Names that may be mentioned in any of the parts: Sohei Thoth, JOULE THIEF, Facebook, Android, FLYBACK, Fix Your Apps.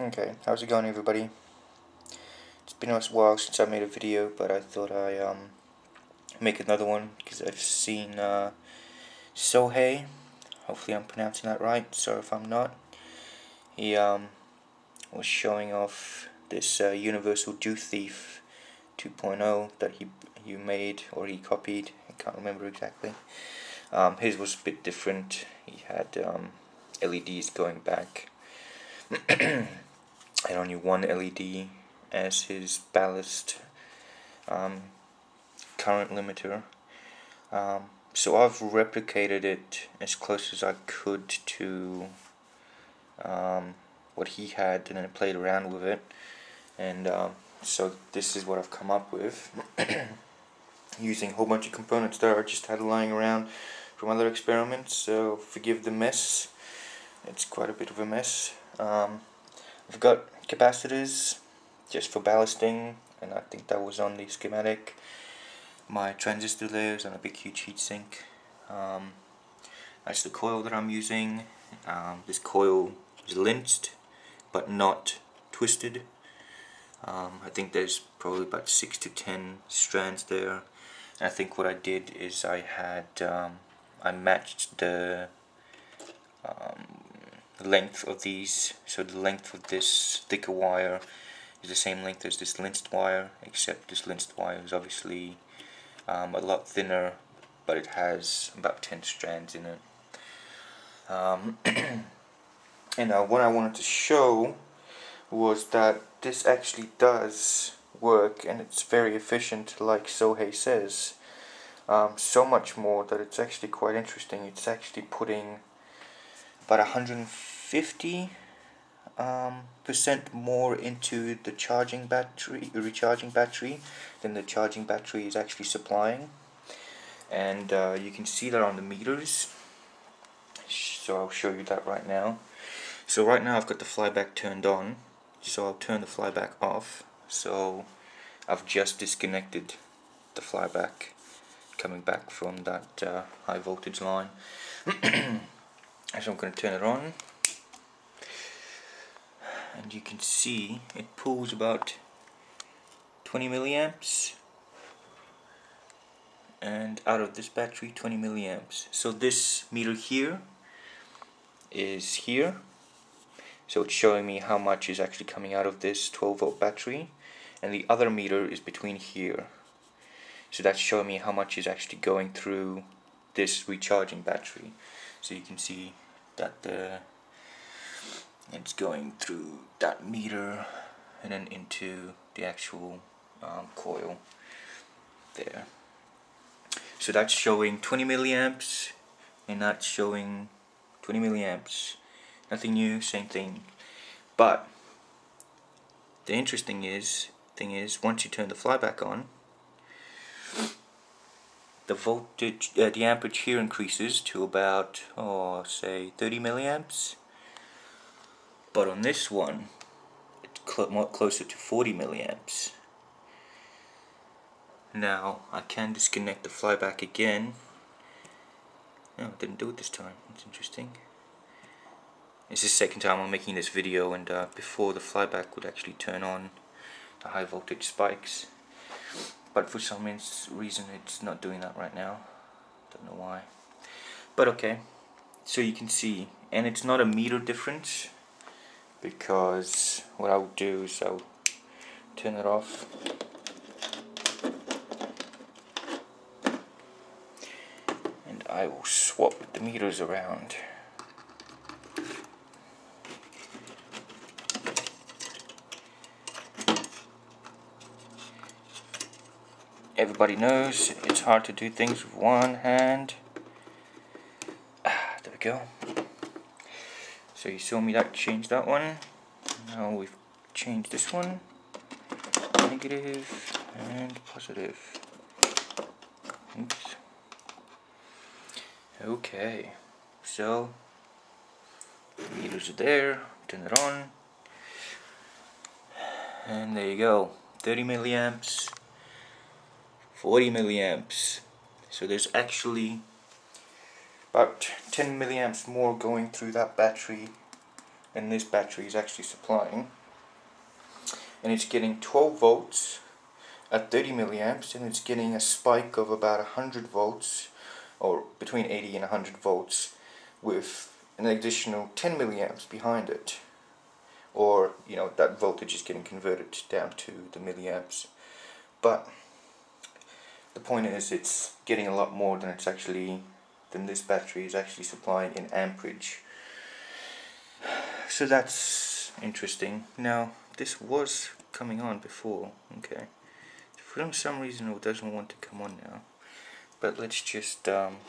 Okay, how's it going, everybody? It's been a while since I made a video, but I thought I make another one because I've seen Sohei. Hopefully, I'm pronouncing that right. Sorry if I'm not. He was showing off this Universal Jew Thief 2.0 that he made, or he copied. I can't remember exactly. His was a bit different. He had LEDs going back. And only one LED as his ballast current limiter. So I've replicated it as close as I could to what he had, and then I played around with it, and so this is what I've come up with using a whole bunch of components that I just had lying around from other experiments, so forgive the mess. It's quite a bit of a mess. I've got capacitors just for ballasting, and I think that was on the schematic. My transistor layers and a big huge heatsink. That's the coil that I'm using. This coil is linced but not twisted. I think there's probably about 6 to 10 strands there, and I think what I did is I had I matched the length of these, so the length of this thicker wire is the same length as this linced wire, except this linced wire is obviously a lot thinner, but it has about 10 strands in it. And what I wanted to show was that this actually does work, and it's very efficient, like Sohei says. So much more that it's actually quite interesting. It's actually putting about 150% more into the recharging battery than the charging battery is actually supplying, and you can see that on the meters, so I'll show you that right now. So right now I've got the flyback turned on, so I'll turn the flyback off. So I've just disconnected the flyback coming back from that high voltage line. So I'm going to turn it on, and you can see it pulls about 20 milliamps, and out of this battery 20 milliamps. So this meter here is here, so it's showing me how much is actually coming out of this 12 volt battery, and the other meter is between here, so that's showing me how much is actually going through this recharging battery. So you can see that it's going through that meter and then into the actual coil there. So that's showing 20 milliamps, and that's showing 20 milliamps. Nothing new, same thing. But the interesting thing is, once you turn the flyback on, the voltage, the amperage here increases to about, oh, say 30 milliamps, but on this one it's closer to 40 milliamps. Now I can disconnect the flyback again. No, I didn't do it this time. It's interesting. It's the second time I'm making this video, and before the flyback would actually turn on the high voltage spikes. But for some reason it's not doing that right now. Don't know why. But okay, so you can see, and it's not a meter difference, because what I would do is I would turn it off, and I will swap the meters around. Everybody knows it's hard to do things with one hand. There we go. So you saw me that change that one. Now we've changed this one. Negative and positive. Oops. Okay. So the meters are there. Turn it on. And there you go. 30 milliamps. 40 milliamps. So there's actually about 10 milliamps more going through that battery than this battery is actually supplying, and it's getting 12 volts at 30 milliamps, and it's getting a spike of about 100 volts, or between 80 and 100 volts, with an additional 10 milliamps behind it, or you know, that voltage is getting converted down to the milliamps. But the point is, it's getting a lot more than this battery is actually supplying in amperage. So that's interesting. Now, this was coming on before, okay. For some reason it doesn't want to come on now. But let's just, you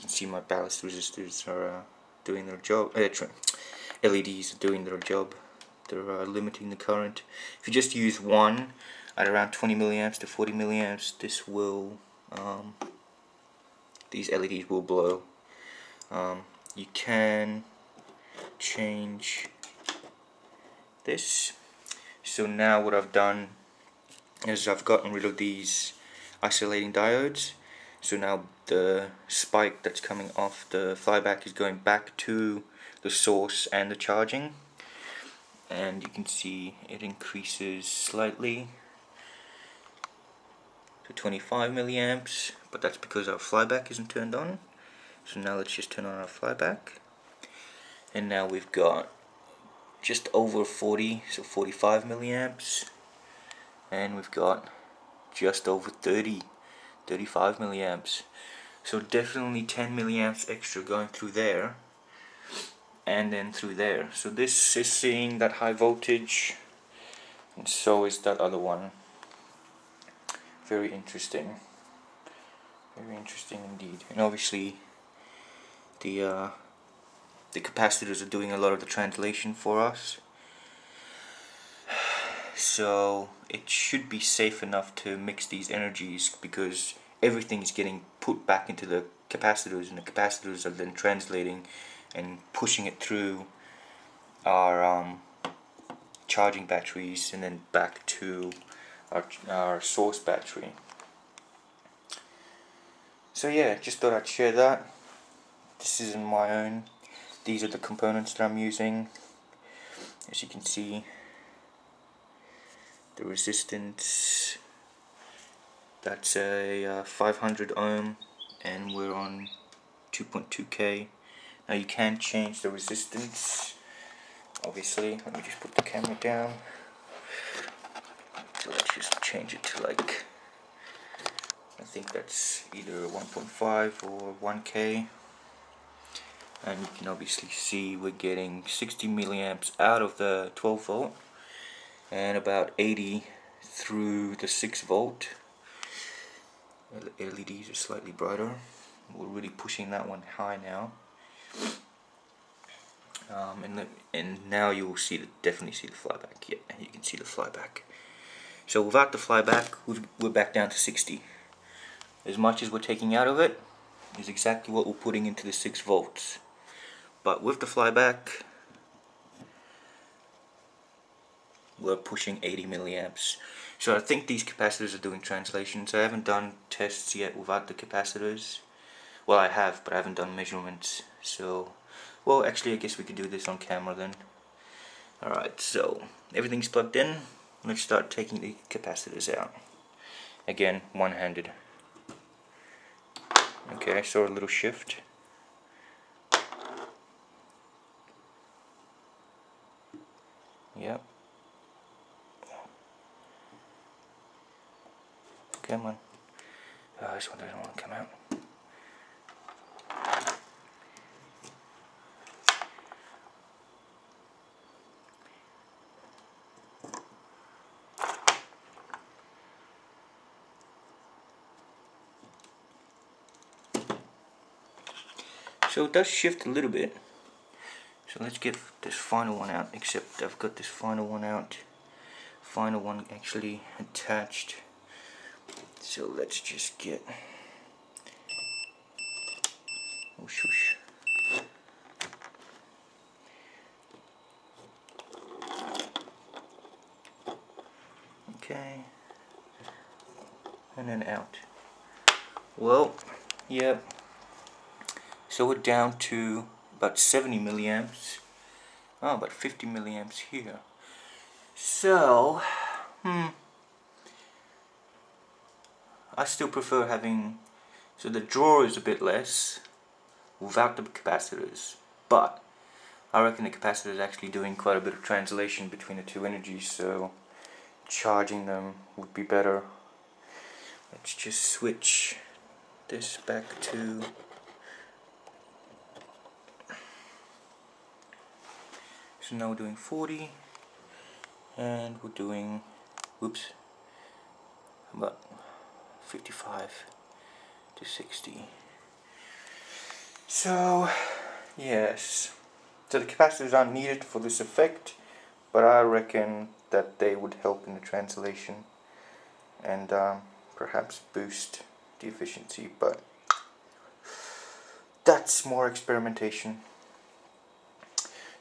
can see my ballast resistors are doing their job. LEDs are doing their job. They're limiting the current. If you just use one at around 20 milliamps to 40 milliamps, this will, these LEDs will blow. You can change this. So now what I've done is I've gotten rid of these isolating diodes, so now the spike that's coming off the flyback is going back to the source and the charging, and you can see it increases slightly to 25 milliamps, but that's because our flyback isn't turned on. So now let's just turn on our flyback, and now we've got just over 40, so 45 milliamps, and we've got just over 30, 35 milliamps. So definitely 10 milliamps extra going through there, and then through there. So this is seeing that high voltage, and so is that other one. Very interesting. Very interesting indeed. And obviously the capacitors are doing a lot of the translation for us. So it should be safe enough to mix these energies, because everything is getting put back into the capacitors, and the capacitors are then translating and pushing it through our charging batteries and then back to our source battery. So yeah, just thought I'd share that. This isn't my own. These are the components that I'm using. As you can see, the resistance, that's a 500 ohm, and we're on 2.2k. Now you can change the resistance, obviously. Let me just put the camera down. So let's just change it to, like, I think that's either 1.5 or 1k. And you can obviously see we're getting 60 milliamps out of the 12 volt. And about 80 through the 6 volt. LEDs are slightly brighter. We're really pushing that one high now. And now you will see definitely see the flyback. Yeah, you can see the flyback. So without the flyback, we're back down to 60. As much as we're taking out of it is exactly what we're putting into the 6 volts. But with the flyback, we're pushing 80 milliamps. So I think these capacitors are doing translations. I haven't done tests yet without the capacitors. Well, I have, but I haven't done measurements. So, well, actually, I guess we could do this on camera then. Alright, so everything's plugged in. Let's start taking the capacitors out. Again, one-handed. Okay, I saw a little shift. Yep. Come on. Oh, this one doesn't want to come out. So it does shift a little bit. So let's get this final one out, except I've got this final one out. Final one actually attached. So let's just get, oh shush, okay, and then out. Well, yep, so we're down to about 70 milliamps Oh, but 50 milliamps here. So, I still prefer having, so the draw is a bit less without the capacitors, but I reckon the capacitor is actually doing quite a bit of translation between the two energies, so charging them would be better. Let's just switch this back to so now we're doing 40 and we're doing about 55 to 60. So yes, so the capacitors aren't needed for this effect, but I reckon that they would help in the translation and perhaps boost the efficiency, but that's more experimentation.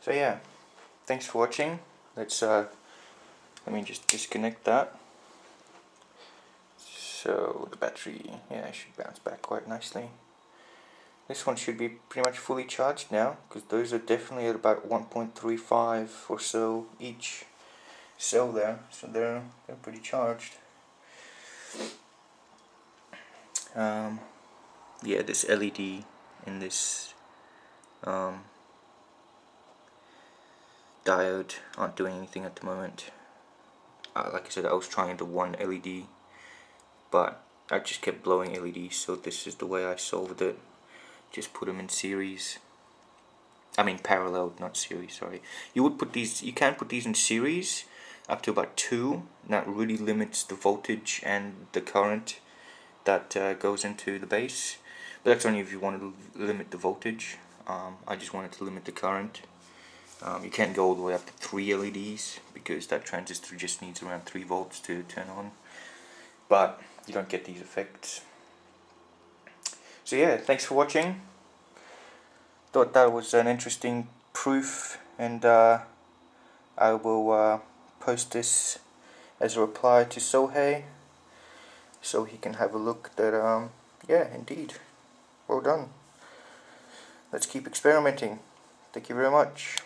So yeah, thanks for watching. Let's let me just disconnect that. So the battery, yeah, should bounce back quite nicely. This one should be pretty much fully charged now, because those are definitely at about 1.35 or so each cell there, so they're pretty charged. Yeah, this LED and this diode aren't doing anything at the moment. Like I said, I was trying the one LED, but I just kept blowing LEDs, so this is the way I solved it. Just put them in series. I mean parallel, not series, sorry. You would put these, you can put these in series up to about 2. That really limits the voltage and the current that goes into the base, but that's only if you want to limit the voltage. I just wanted to limit the current. You can't go all the way up to 3 LEDs because that transistor just needs around 3 volts to turn on, but you don't get these effects. So yeah, thanks for watching. Thought that was an interesting proof, and I will post this as a reply to Sohei, so he can have a look that, yeah, indeed, well done. Let's keep experimenting. Thank you very much.